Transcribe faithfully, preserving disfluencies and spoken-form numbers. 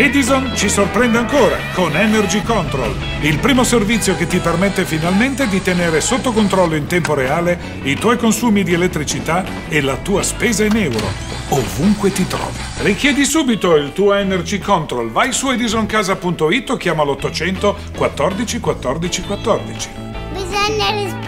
Edison ci sorprende ancora con Energy Control, il primo servizio che ti permette finalmente di tenere sotto controllo in tempo reale i tuoi consumi di elettricità e la tua spesa in euro, ovunque ti trovi. Richiedi subito il tuo Energy Control, vai su edison casa punto it o chiama l'ottocento quattordici quattordici quattordici. Bisogna rispondere.